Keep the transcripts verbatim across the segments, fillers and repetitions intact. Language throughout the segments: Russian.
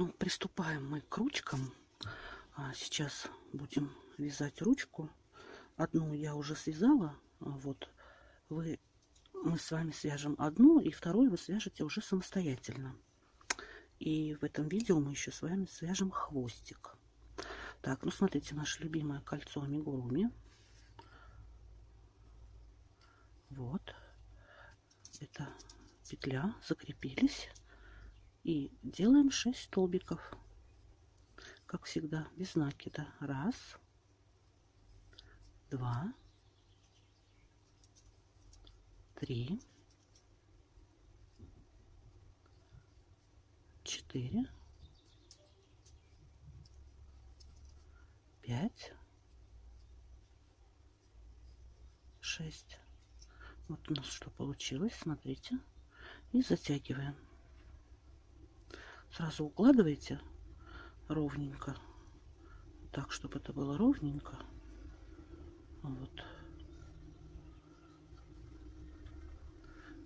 Ну, приступаем мы к ручкам. Сейчас будем вязать ручку. Одну я уже связала. Вот вы, мы с вами свяжем одну, и вторую вы свяжете уже самостоятельно. И в этом видео мы еще с вами свяжем хвостик. Так, ну смотрите, наше любимое кольцо амигуруми. Вот. Это петля. Закрепились. И делаем шесть столбиков. Как всегда, без накида. Раз. Два. Три. Четыре. Пять. Шесть. Вот у нас что получилось, смотрите. И затягиваем. Сразу укладывайте ровненько, так, чтобы это было ровненько. Вот.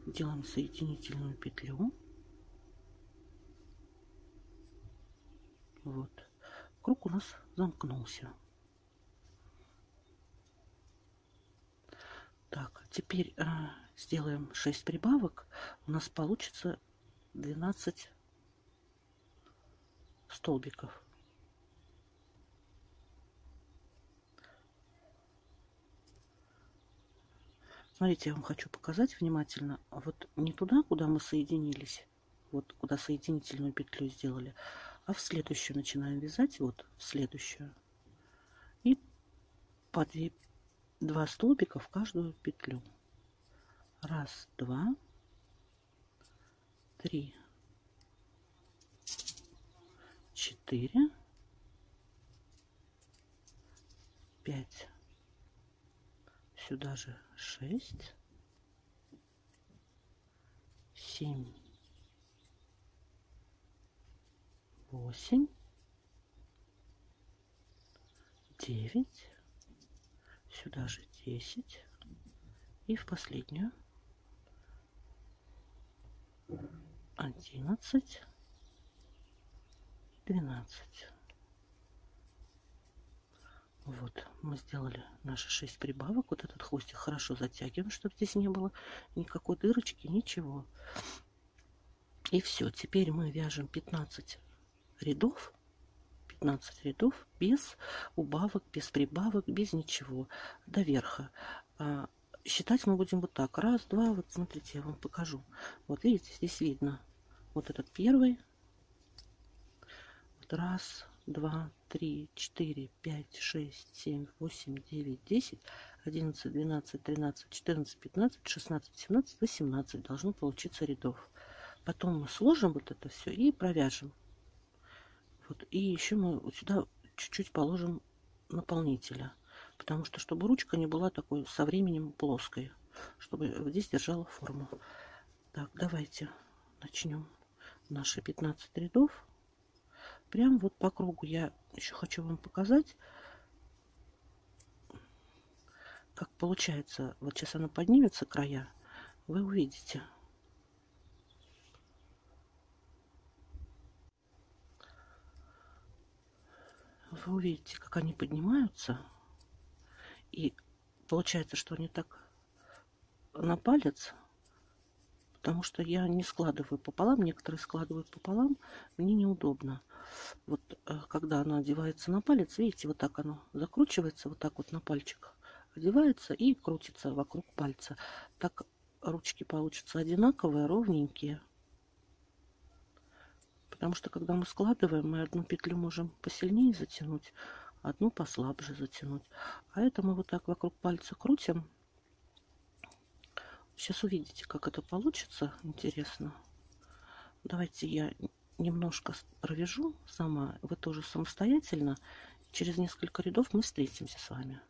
Делаем соединительную петлю. Вот. Круг у нас замкнулся. Так, теперь э, сделаем шесть прибавок. У нас получится двенадцать столбиков. Смотрите, я вам хочу показать внимательно. Вот не туда, куда мы соединились, вот куда соединительную петлю сделали, а в следующую начинаем вязать, вот в следующую. И по две петли. Два столбика в каждую петлю. Раз, два, три, четыре, пять, сюда же шесть, семь, восемь, девять. Сюда же десять. И в последнюю одиннадцать, двенадцать. Вот мы сделали наши шесть прибавок. Вот этот хвостик хорошо затягиваем, чтобы здесь не было никакой дырочки, ничего. И все. Теперь мы вяжем пятнадцать рядов. пятнадцать рядов без убавок, без прибавок, без ничего, до верха. А, считать мы будем вот так. Раз, два, вот смотрите, я вам покажу. Вот видите, здесь видно. Вот этот первый. Вот раз, два, три, четыре, пять, шесть, семь, восемь, девять, десять, одиннадцать, двенадцать, тринадцать, четырнадцать, пятнадцать, шестнадцать, семнадцать, восемнадцать. Должно получиться рядов. Потом мы сложим вот это все и провяжем. Вот. И еще мы сюда чуть-чуть положим наполнителя, потому что чтобы ручка не была такой со временем плоской, чтобы здесь держала форму. Так, давайте начнем наши пятнадцать рядов. Прям вот по кругу я еще хочу вам показать, как получается. Вот сейчас она поднимется, края, вы увидите. Вы увидите, как они поднимаются, и получается, что они так на палец, потому что я не складываю пополам, некоторые складывают пополам, мне неудобно. Вот когда она одевается на палец, видите, вот так оно закручивается, вот так вот на пальчик одевается и крутится вокруг пальца. Так ручки получатся одинаковые, ровненькие. Потому что, когда мы складываем, мы одну петлю можем посильнее затянуть, одну послабже затянуть. А это мы вот так вокруг пальца крутим. Сейчас увидите, как это получится. Интересно. Давайте я немножко провяжу сама. Вы тоже самостоятельно. Через несколько рядов мы встретимся с вами.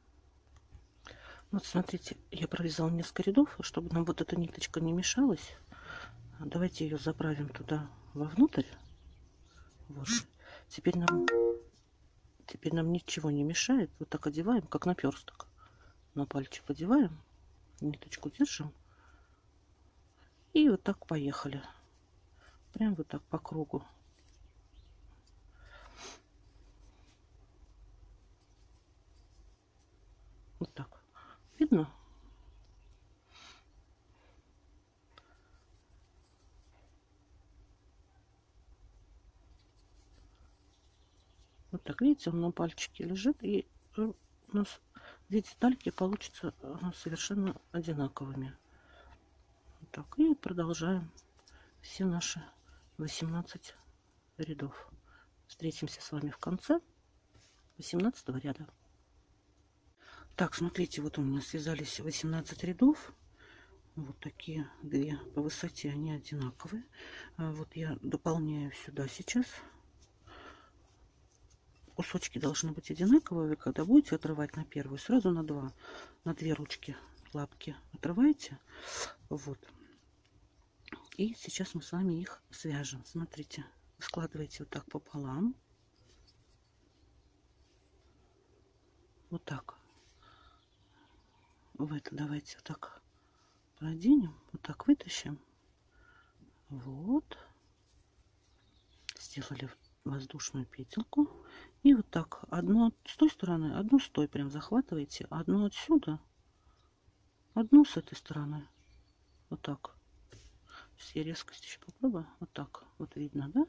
Вот смотрите, я провязала несколько рядов, чтобы нам вот эта ниточка не мешалась. Давайте ее заправим туда вовнутрь. Вот. Теперь нам, теперь нам ничего не мешает. Вот так одеваем, как наперсток. На пальчик одеваем, ниточку держим. И вот так поехали. Прям вот так по кругу. Видно? Вот так, видите, он на пальчике лежит, и у нас две детальки получатся совершенно одинаковыми. Вот так, и продолжаем все наши восемнадцать рядов. Встретимся с вами в конце восемнадцатого ряда. Так, смотрите, вот у меня связались восемнадцать рядов. Вот такие две по высоте, они одинаковые. Вот я дополняю сюда сейчас. Кусочки должны быть одинаковые. Вы когда будете отрывать на первую, сразу на два, на две ручки лапки отрываете. Вот. И сейчас мы с вами их свяжем. Смотрите, складываете вот так пополам. Вот так. В это давайте вот так проденем, вот так вытащим. Вот. Сделали воздушную петельку. И вот так одну с той стороны, одну с той прям захватываете, одну отсюда, одну с этой стороны. Вот так. Все резкость еще попробую. Вот так. Вот видно, да?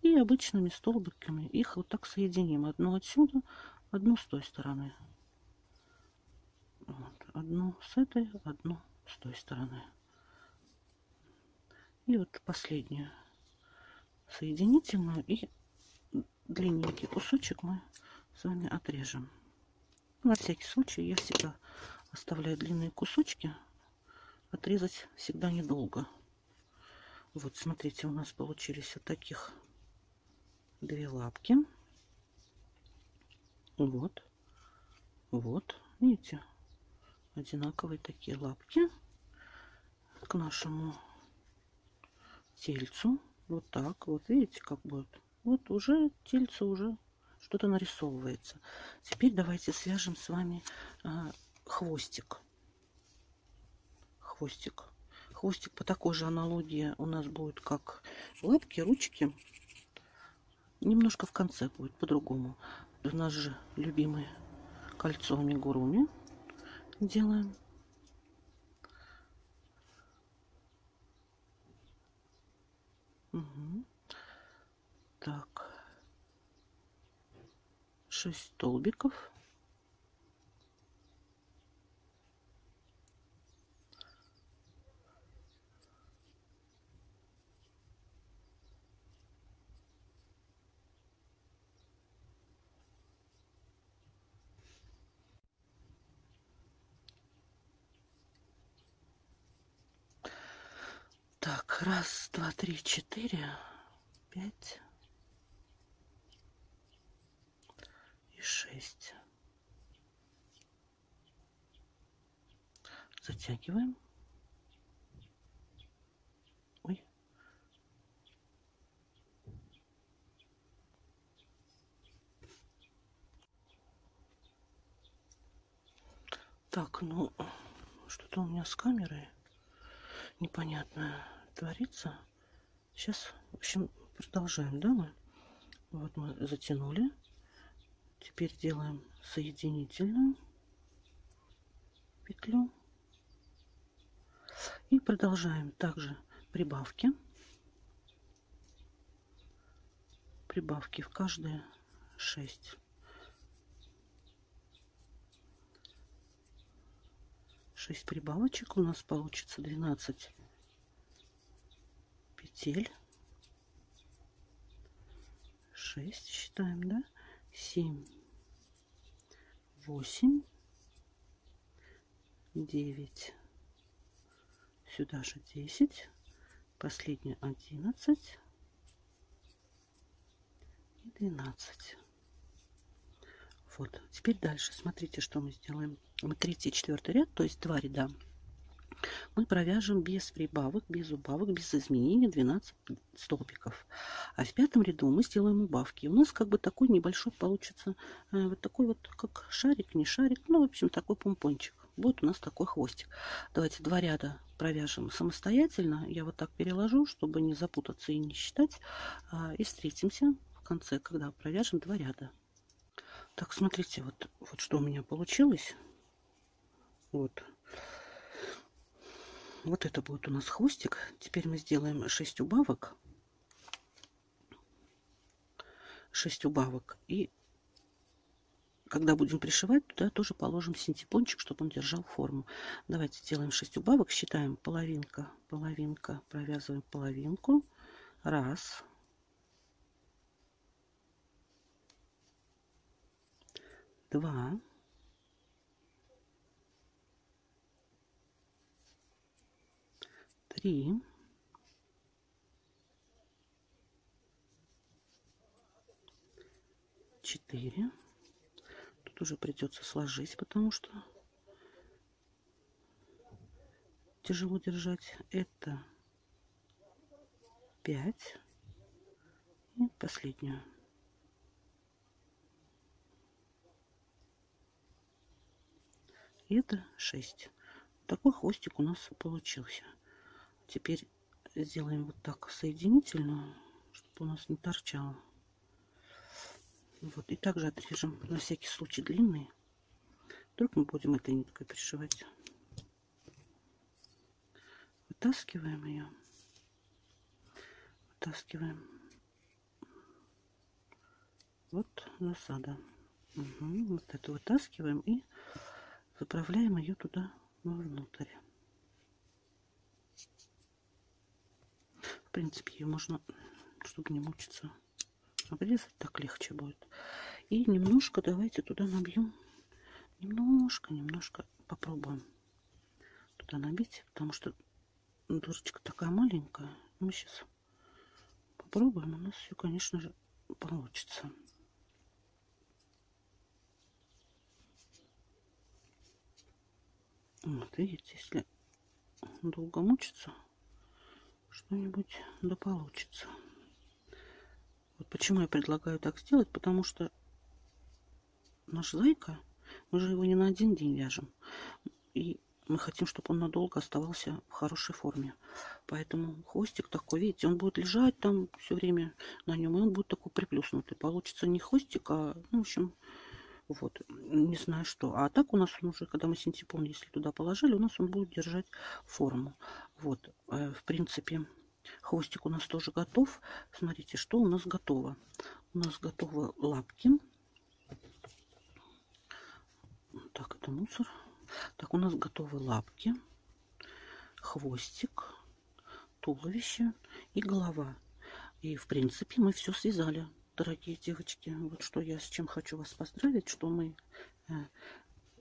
И обычными столбиками их вот так соединим. Одну отсюда, одну с той стороны. Вот. Одну с этой, одну с той стороны. И вот последнюю соединительную и длинненький кусочек мы с вами отрежем. На всякий случай я всегда оставляю длинные кусочки. Отрезать всегда недолго. Вот, смотрите, у нас получились вот таких две лапки. Вот. Вот. Видите? Одинаковые такие лапки к нашему тельцу. Вот так. Вот видите, как будет. Вот уже тельце уже что-то нарисовывается. Теперь давайте свяжем с вами а, хвостик. Хвостик. Хвостик по такой же аналогии у нас будет, как лапки, ручки. Немножко в конце будет по-другому. У нас же любимое кольцо амигуруми делаем. Угу. Так, шесть столбиков. Так, раз, два, три, четыре, пять. шесть. Затягиваем. Ой. Так, ну, что-то у меня с камерой непонятно творится. Сейчас, в общем, продолжаем, да, мы? Вот мы затянули. Теперь делаем соединительную петлю и продолжаем также прибавки. Прибавки в каждые шесть. шесть прибавочек. У нас получится двенадцать петель. шесть считаем, да? семь, восемь, девять, сюда же десять, последняя одиннадцать и двенадцать. Вот, теперь дальше смотрите, что мы сделаем. Мы третий и четвертый ряд, то есть два ряда, мы провяжем без прибавок, без убавок, без изменений двенадцать столбиков. А в пятом ряду мы сделаем убавки. У нас как бы такой небольшой получится, э, вот такой вот, как шарик, не шарик, ну, в общем, такой помпончик. Вот у нас такой хвостик. Давайте два ряда провяжем самостоятельно. Я вот так переложу, чтобы не запутаться и не считать. Э, и встретимся в конце, когда провяжем два ряда. Так, смотрите, вот, вот что у меня получилось. Вот. Вот это будет у нас хвостик. Теперь мы сделаем шесть убавок. шесть убавок. И когда будем пришивать, туда тоже положим синтепончик, чтобы он держал форму. Давайте делаем шесть убавок. Считаем половинка, половинка. Провязываем половинку. Раз. Два. Три. Четыре. Тут уже придется сложить, потому что тяжело держать. Это пять. И последнюю. И это шесть. Такой хвостик у нас получился. Теперь сделаем вот так соединительную, чтобы у нас не торчало. Вот. И также отрежем на всякий случай длинные. Вдруг мы будем этой ниткой пришивать. Вытаскиваем ее. Вытаскиваем. Вот насада. Угу. Вот это вытаскиваем и заправляем ее туда вовнутрь. В принципе, ее можно, чтобы не мучиться, обрезать, так легче будет. И немножко давайте туда набьем, немножко, немножко попробуем туда набить, потому что дырочка такая маленькая. Мы сейчас попробуем, у нас все, конечно же, получится. Вот видите, если долго мучиться, что-нибудь да получится. Вот почему я предлагаю так сделать, потому что наш зайка, мы же его не на один день вяжем, и мы хотим, чтобы он надолго оставался в хорошей форме. Поэтому хвостик такой, видите, он будет лежать там все время на нем, и он будет такой приплюснутый. Получится не хвостик, а, ну, в общем, вот, не знаю что. А так у нас он уже, когда мы синтепон, если туда положили, у нас он будет держать форму. Вот, э, в принципе, хвостик у нас тоже готов. Смотрите, что у нас готово. У нас готовы лапки. Так, это мусор. Так, у нас готовы лапки, хвостик, туловище и голова. И, в принципе, мы все связали. Дорогие девочки, вот что я с чем хочу вас поздравить, что мы э,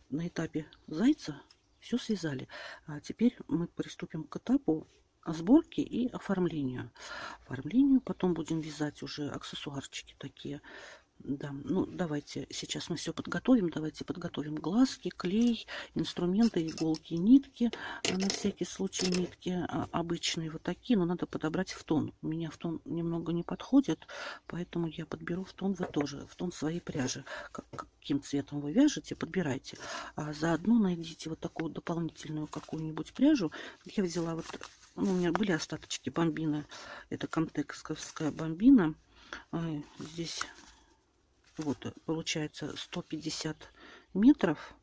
на этапе зайца все связали. А теперь мы приступим к этапу сборки и оформлению. Оформлению потом будем вязать уже аксессуарчики такие. Да, ну давайте сейчас мы все подготовим. Давайте подготовим глазки, клей, инструменты, иголки, нитки. На всякий случай нитки обычные вот такие, но надо подобрать в тон. У меня в тон немного не подходит, поэтому я подберу в тон, вы тоже, в тон своей пряжи. Каким цветом вы вяжете, подбирайте. А заодно найдите вот такую дополнительную какую-нибудь пряжу. Я взяла вот, ну, у меня были остаточки бомбина. Это контексковская бомбина. Здесь... Вот, получается сто пятьдесят метров.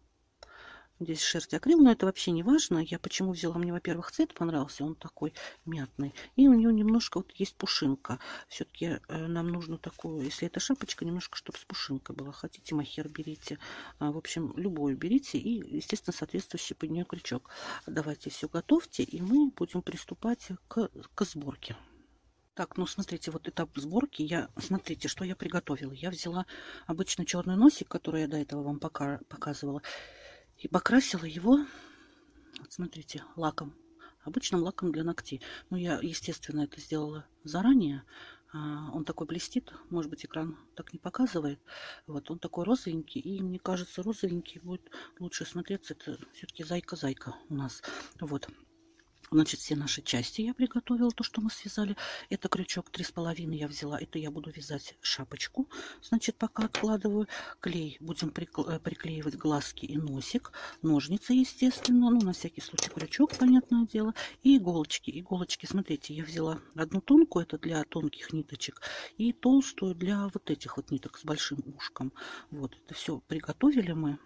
Здесь шерсть акрил, но это вообще не важно. Я почему взяла? Мне, во-первых, цвет понравился, он такой мятный. И у нее немножко вот есть пушинка. Все-таки нам нужно такую, если это шапочка, немножко, чтобы с пушинкой была. Хотите мохер, берите. В общем, любую берите. И, естественно, соответствующий под нее крючок. Давайте все готовьте, и мы будем приступать к, к сборке. Так, ну смотрите, вот этап сборки, я, смотрите, что я приготовила. Я взяла обычный черный носик, который я до этого вам пока показывала, и покрасила его, вот смотрите, лаком, обычным лаком для ногтей. Ну, я, естественно, это сделала заранее. Он такой блестит, может быть, экран так не показывает. Вот, он такой розовенький, и мне кажется, розовенький будет лучше смотреться. Это все-таки зайка-зайка у нас, вот. Значит, все наши части я приготовила, то, что мы связали. Это крючок три с половиной я взяла. Это я буду вязать шапочку. Значит, пока откладываю. Клей. Будем приклеивать глазки и носик. Ножницы, естественно. Ну, на всякий случай крючок, понятное дело. И иголочки. Иголочки, смотрите, я взяла одну тонкую, это для тонких ниточек. И толстую для вот этих вот ниток с большим ушком. Вот, это все приготовили мы.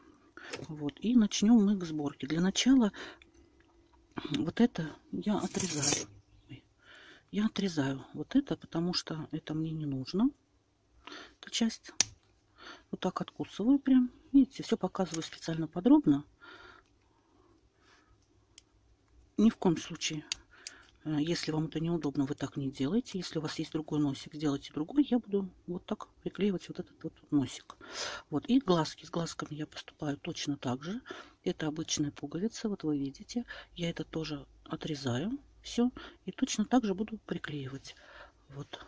Вот, и начнем мы к сборке. Для начала вот это я отрезаю. Я отрезаю вот это, потому что это мне не нужно. Эта часть вот так откусываю прям. Видите, все показываю специально подробно. Ни в коем случае, если вам это неудобно, вы так не делаете. Если у вас есть другой носик, сделайте другой. Я буду вот так приклеивать вот этот вот носик. Вот. И глазки. С глазками я поступаю точно так же. Это обычная пуговица. Вот вы видите. Я это тоже отрезаю. Все. И точно так же буду приклеивать. Вот.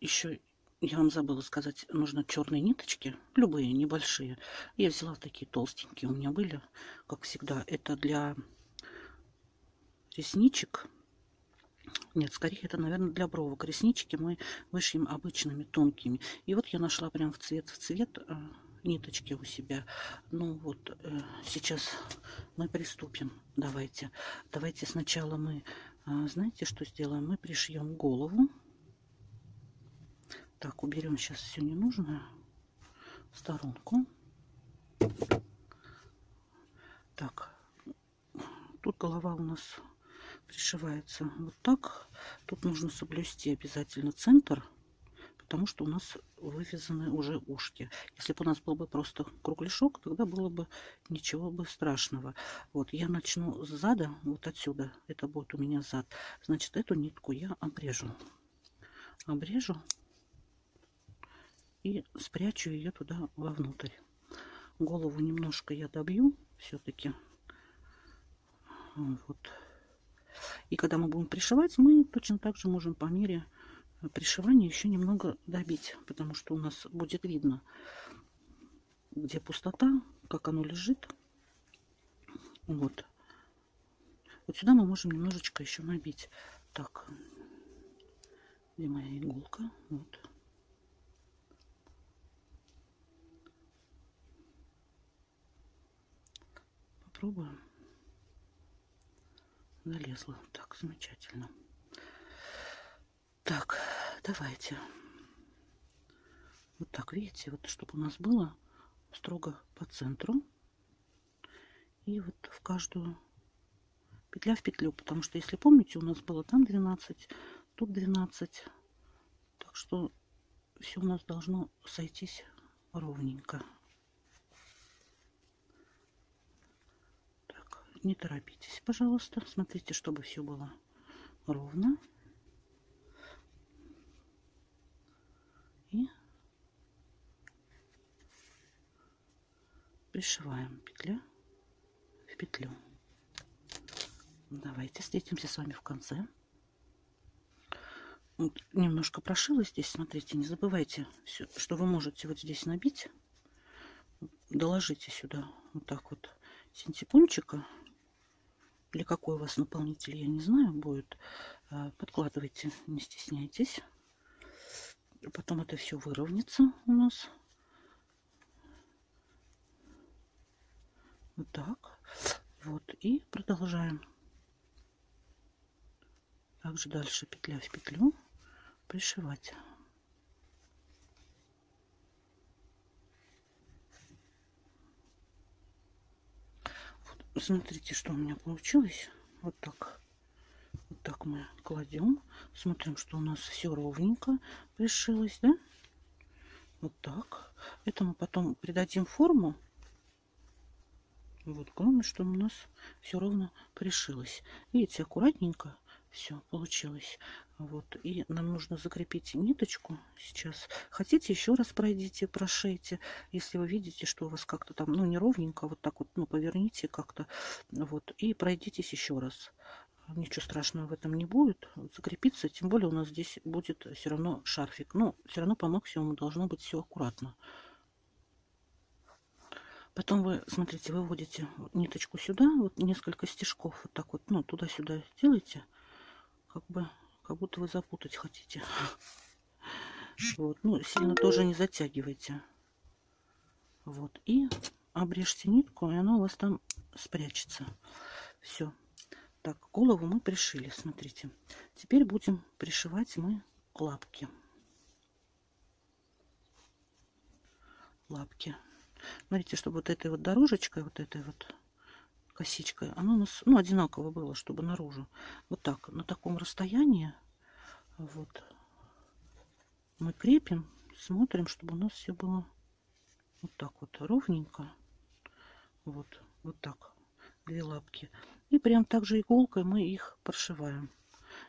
Еще я вам забыла сказать, нужно черные ниточки, любые, небольшие. Я взяла такие толстенькие, у меня были, как всегда. Это для ресничек. Нет, скорее это, наверное, для бровок. Реснички мы вышьем обычными, тонкими. И вот я нашла прям в цвет, в цвет э, ниточки у себя. Ну вот, э, сейчас мы приступим. Давайте. Давайте сначала мы, э, знаете, что сделаем? Мы пришьем голову. Так, уберем сейчас все ненужное в сторонку. Так, тут голова у нас пришивается вот так. Тут нужно соблюсти обязательно центр, потому что у нас вывязаны уже ушки. Если бы у нас был бы просто кругляшок, тогда было бы ничего бы страшного. Вот, я начну с зада, вот отсюда. Это будет у меня зад. Значит, эту нитку я обрежу. Обрежу. И спрячу ее туда вовнутрь. Голову немножко я добью все-таки. Вот. И когда мы будем пришивать, мы точно так же можем по мере пришивания еще немного добить. Потому что у нас будет видно, где пустота, как оно лежит. Вот. Вот сюда мы можем немножечко еще набить. Так. Где моя иголка? Вот. Пробуем. Залезла. Так, замечательно. Так, давайте. Вот так, видите, вот чтобы у нас было строго по центру. И вот в каждую петля в петлю. Потому что, если помните, у нас было там двенадцать, тут двенадцать. Так что все у нас должно сойтись ровненько. Не торопитесь, пожалуйста. Смотрите, чтобы все было ровно. И пришиваем петля в петлю. Давайте встретимся с вами в конце. Вот, немножко прошила здесь. Смотрите, не забывайте, все, что вы можете вот здесь набить. Доложите сюда вот так вот синтепунчика. Или какой у вас наполнитель, я не знаю, будет. Подкладывайте, не стесняйтесь. Потом это все выровняется у нас. Вот так. Вот. И продолжаем. Также дальше петля в петлю пришивать. Смотрите, что у меня получилось. Вот так. Вот так мы кладем. Смотрим, что у нас все ровненько пришилось, да? Вот так. Это мы потом придадим форму. Вот, главное, что у нас все ровно пришилось. Видите, аккуратненько все получилось. Вот. И нам нужно закрепить ниточку сейчас. Хотите, еще раз пройдите, прошейте. Если вы видите, что у вас как-то там, ну, неровненько, вот так вот, ну, поверните как-то. Вот. И пройдитесь еще раз. Ничего страшного в этом не будет. Закрепиться, тем более у нас здесь будет все равно шарфик. Но все равно по максимуму должно быть все аккуратно. Потом вы, смотрите, выводите ниточку сюда. Вот несколько стежков вот так вот, ну, туда-сюда делаете. Как бы, как будто вы запутать хотите. Вот, ну, сильно тоже не затягивайте. Вот, и обрежьте нитку, и она у вас там спрячется. Все. Так, голову мы пришили, смотрите. Теперь будем пришивать мы лапки. лапки. Смотрите, чтобы вот этой вот дорожечкой, вот этой вот косичкой, оно у нас, ну, одинаково было, чтобы наружу. Вот так, на таком расстоянии, вот, мы крепим, смотрим, чтобы у нас все было вот так вот ровненько. Вот, вот так, две лапки. И прям так же иголкой мы их прошиваем.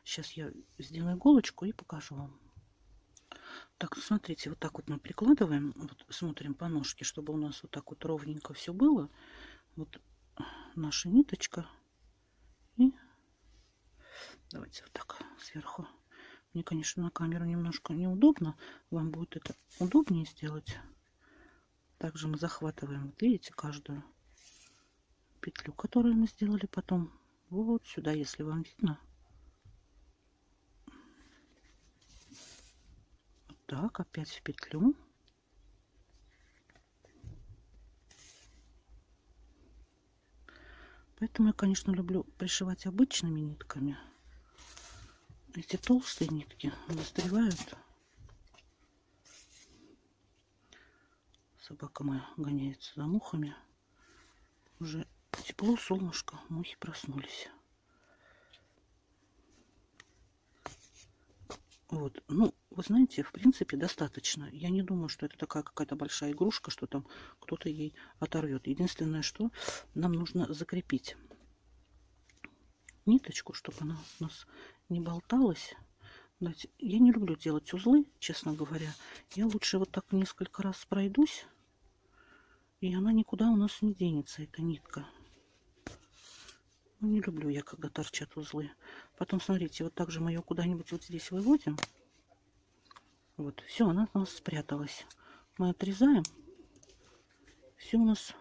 Сейчас я сделаю иголочку и покажу вам. Так, смотрите, вот так вот мы прикладываем, вот смотрим по ножке, чтобы у нас вот так вот ровненько все было. Вот наша ниточка. И давайте вот так сверху. Мне, конечно, на камеру немножко неудобно. Вам будет это удобнее сделать. Также мы захватываем, вот видите, каждую петлю, которую мы сделали потом. Вот сюда, если вам видно. Так, опять в петлю. Поэтому я, конечно, люблю пришивать обычными нитками. Эти толстые нитки застревают. Собака моя гоняется за мухами. Уже тепло, солнышко, мухи проснулись. Вот, ну, вы знаете, в принципе, достаточно. Я не думаю, что это такая какая-то большая игрушка, что там кто-то ей оторвет. Единственное, что нам нужно закрепить ниточку, чтобы она у нас не болталась. Знаете, я не люблю делать узлы, честно говоря. Я лучше вот так несколько раз пройдусь, и она никуда у нас не денется, эта нитка. Не люблю я, когда торчат узлы. Потом, смотрите, вот так же мы ее куда-нибудь вот здесь выводим. Вот, все, она у нас спряталась. Мы отрезаем. Все у нас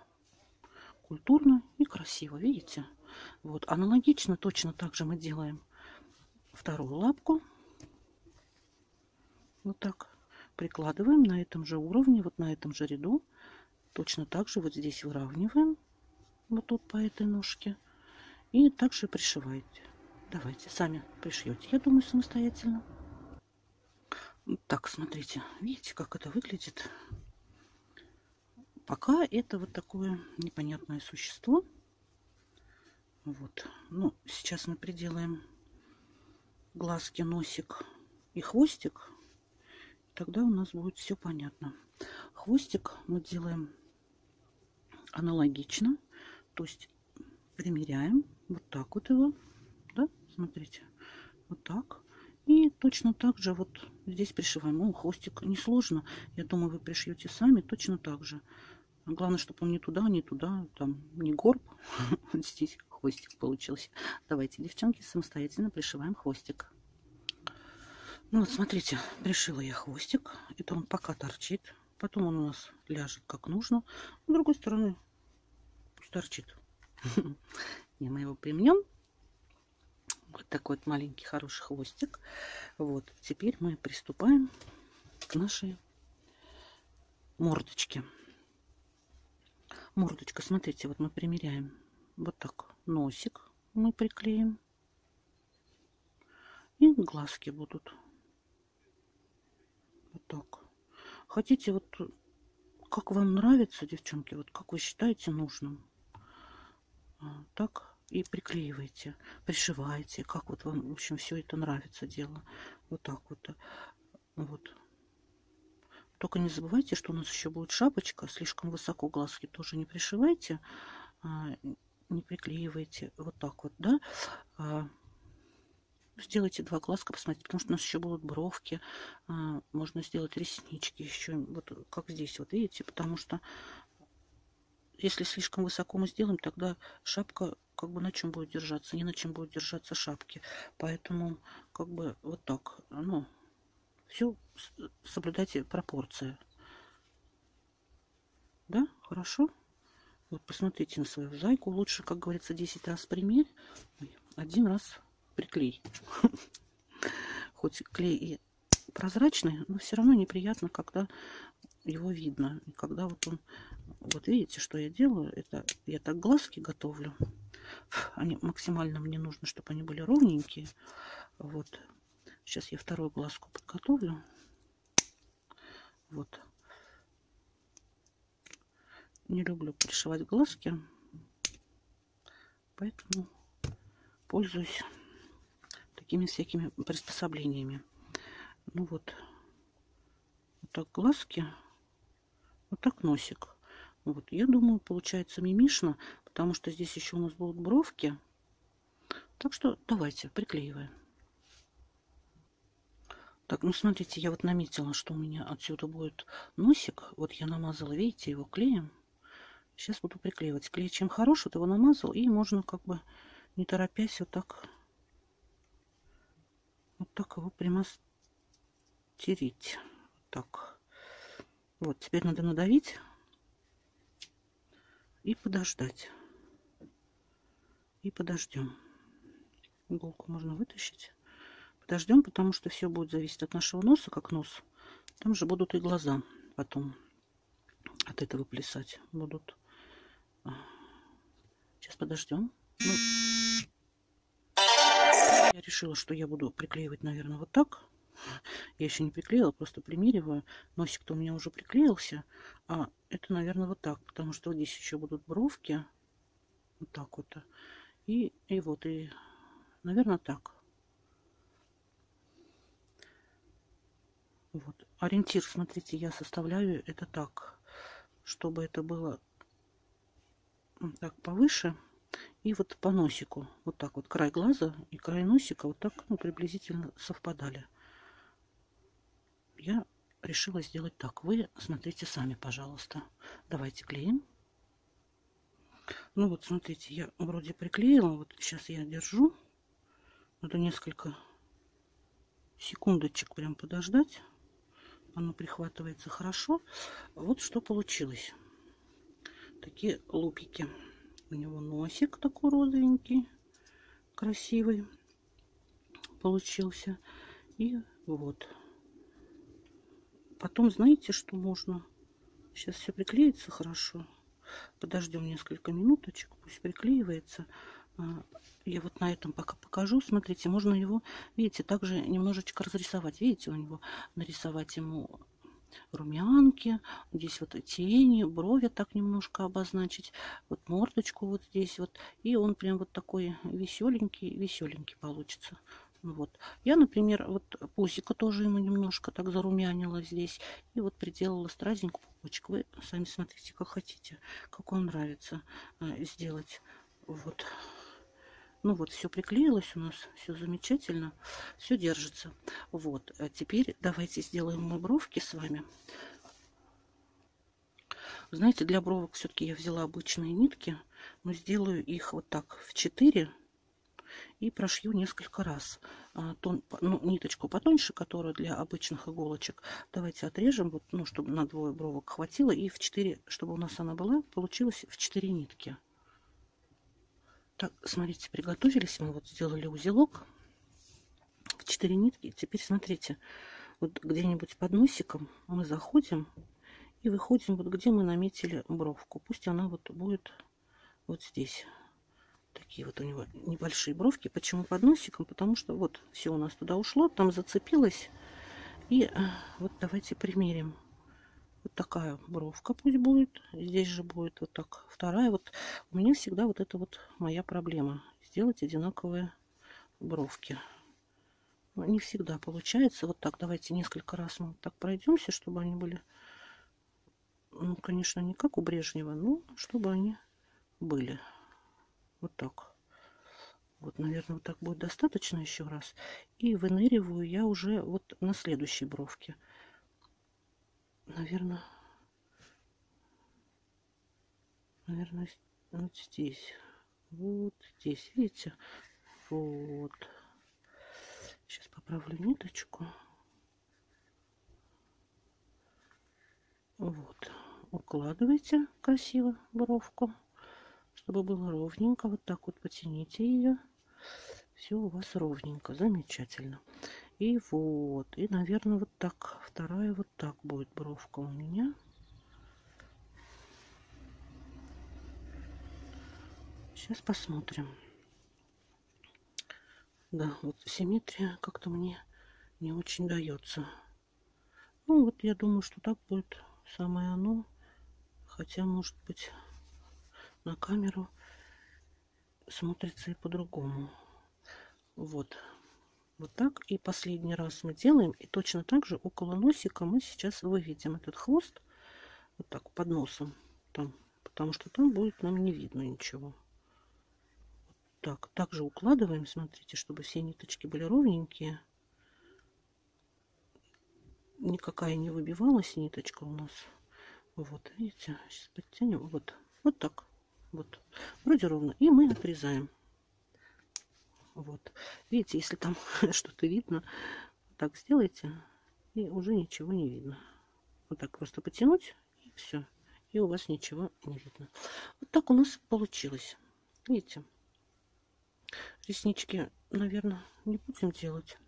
культурно и красиво, видите? Вот, аналогично точно так же мы делаем вторую лапку. Вот так прикладываем на этом же уровне, вот на этом же ряду. Точно так же вот здесь выравниваем. Вот тут по этой ножке. И также пришиваете. Давайте, сами пришьете. Я думаю, самостоятельно. Так, смотрите. Видите, как это выглядит? Пока это вот такое непонятное существо. Вот. Ну, сейчас мы приделаем глазки, носик и хвостик. Тогда у нас будет все понятно. Хвостик мы делаем аналогично. То есть примеряем вот так вот его, да, смотрите, вот так, и точно так же вот здесь пришиваем. О, хвостик несложно, я думаю, вы пришьете сами точно так же. Главное, чтобы он не туда, не туда, там не горб, вот здесь хвостик получился. Давайте, девчонки, самостоятельно пришиваем хвостик. Ну вот, смотрите, пришила я хвостик, это он пока торчит, потом он у нас ляжет как нужно, с другой стороны пусть торчит. И мы его примнем. Вот такой вот маленький хороший хвостик. Вот, теперь мы приступаем к нашей мордочке. Мордочка, смотрите, вот мы примеряем вот так. Носик мы приклеим. И глазки будут. Вот так. Хотите, вот как вам нравится, девчонки, вот как вы считаете нужным. Так и приклеиваете, пришиваете, как вот вам, в общем, все это нравится дело. Вот так вот. Вот. Только не забывайте, что у нас еще будет шапочка. Слишком высоко глазки тоже не пришивайте, не приклеивайте. Вот так вот, да. Сделайте два глазка, посмотрите, потому что у нас еще будут бровки. Можно сделать реснички еще, вот как здесь, вот видите, потому что если слишком высоко мы сделаем, тогда шапка как бы на чем будет держаться? Не на чем будет держаться шапки. Поэтому как бы вот так. Ну, все, соблюдайте пропорции. Да? Хорошо? Вот посмотрите на свою зайку. Лучше, как говорится, десять раз примерь, один раз приклей. Хоть клей и прозрачный, но все равно неприятно, когда его видно. И когда вот он... Вот видите, что я делаю? Это я так глазки готовлю. Они максимально мне нужно, чтобы они были ровненькие. Вот. Сейчас я вторую глазку подготовлю. Вот. не люблю пришивать глазки, поэтому пользуюсь такими всякими приспособлениями. Ну вот, вот так глазки, вот так носик. Вот, я думаю, получается мимишно, потому что здесь еще у нас будут бровки. Так что давайте приклеиваем. Так, ну смотрите, я вот наметила, что у меня отсюда будет носик. Вот я намазала, видите, его клеем. Сейчас буду приклеивать. Клей чем хорош, вот его намазал, и можно как бы не торопясь вот так, вот так его примастерить. Так. Вот, теперь надо надавить и подождать. И подождем. Иголку можно вытащить. Подождем, потому что все будет зависеть от нашего носа, как нос. Там же будут и глаза потом от этого плясать будут. Сейчас подождем. Ну, я решила, что я буду приклеивать, наверное, вот так. Я еще не приклеила, просто примериваю. Носик-то у меня уже приклеился. А это, наверное, вот так, потому что вот здесь еще будут бровки. Вот так вот. И, и вот, и, наверное, так. Вот. Ориентир, смотрите, я составляю это так, чтобы это было так повыше. И вот по носику, вот так вот, край глаза и край носика вот так, ну, приблизительно совпадали. Я решила сделать так. Вы смотрите сами, пожалуйста. Давайте клеим. Ну вот, смотрите, я вроде приклеила. Вот сейчас я держу. Надо несколько секундочек прям подождать. Оно прихватывается хорошо. Вот что получилось. Такие лупики. У него носик такой розовенький, красивый получился. И вот. Потом знаете, что можно? Сейчас все приклеится хорошо. Подождем несколько минуточек, пусть приклеивается. Я вот на этом пока покажу. Смотрите, можно его, видите, также немножечко разрисовать. Видите, у него нарисовать ему румянки. Здесь вот тени, брови так немножко обозначить. Вот мордочку вот здесь вот. И он прям вот такой веселенький, веселенький получится. Вот. Я, например, вот пузико тоже ему немножко так зарумянила здесь. И вот приделала стразенькую пупочку. Вы сами смотрите, как хотите, как вам нравится сделать. Вот. Ну вот, все приклеилось у нас, все замечательно, все держится. Вот, а теперь давайте сделаем мы бровки с вами. Знаете, для бровок все-таки я взяла обычные нитки, но сделаю их вот так в четыре и прошью несколько раз. А, тон, ну, ниточку потоньше, которая для обычных иголочек, давайте отрежем, вот, ну, чтобы на двое бровок хватило, и в четыре, чтобы у нас она была, получилось в четыре нитки. Так, смотрите, приготовились мы, вот сделали узелок в четыре нитки. Теперь смотрите, вот где-нибудь под носиком мы заходим и выходим, вот где мы наметили бровку. Пусть она вот будет вот здесь. Такие вот у него небольшие бровки. Почему под носиком? Потому что вот все у нас туда ушло, там зацепилось. И вот давайте примерим. Вот такая бровка пусть будет. Здесь же будет вот так. Вторая. Вот у меня всегда вот это вот моя проблема. Сделать одинаковые бровки. Но не всегда получается. Вот так. Давайте несколько раз мы вот так пройдемся, чтобы они были, ну, конечно, не как у Брежнева, но чтобы они были. Вот так. Вот, наверное, вот так будет достаточно еще раз. И выныриваю я уже вот на следующей бровке. Наверное, наверное, вот здесь, вот здесь, видите, вот. Сейчас поправлю ниточку. Вот, укладывайте красиво бровку, чтобы было ровненько. Вот так вот потяните ее. Все у вас ровненько, замечательно. И вот, и, наверное, вот так. Вторая вот так будет бровка у меня. Сейчас посмотрим. Да, вот симметрия как-то мне не очень дается. Ну, вот я думаю, что так будет самое оно. хотя, может быть, на камеру смотрится и по-другому. Вот. Вот так. И последний раз мы делаем. И точно так же около носика мы сейчас выведем этот хвост. Вот так, под носом. Там, потому что там будет нам не видно ничего. Вот так. Также укладываем, смотрите, чтобы все ниточки были ровненькие. Никакая не выбивалась ниточка у нас. Вот, видите, сейчас подтянем. Вот, вот так. Вот. Вроде ровно. И мы отрезаем. Вот. Видите, если там что-то видно, так сделайте, и уже ничего не видно. Вот так просто потянуть, и все. И у вас ничего не видно. Вот так у нас получилось. Видите? Реснички, наверное, не будем делать.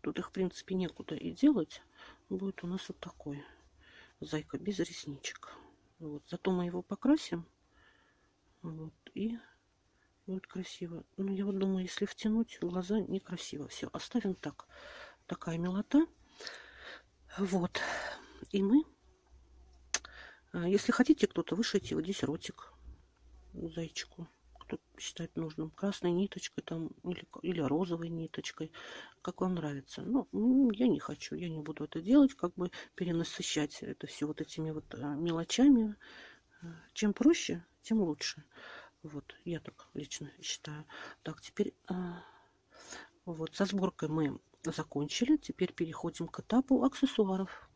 Тут их, в принципе, некуда и делать. Будет у нас вот такой зайка без ресничек. Вот. Зато мы его покрасим. Вот. И будет красиво. Ну, я вот думаю, если втянуть, глаза некрасиво. Все, оставим так. Такая милота. Вот. И мы, если хотите, кто-то вышите вот здесь ротик зайчику. Кто-то считает нужным. Красной ниточкой там или, или розовой ниточкой. Как вам нравится. Но ну, я не хочу. Я не буду это делать. Как бы перенасыщать это все вот этими вот мелочами. Чем проще, тем лучше. Вот, я так лично считаю. Так, теперь а, вот со сборкой мы закончили. Теперь переходим к этапу аксессуаров.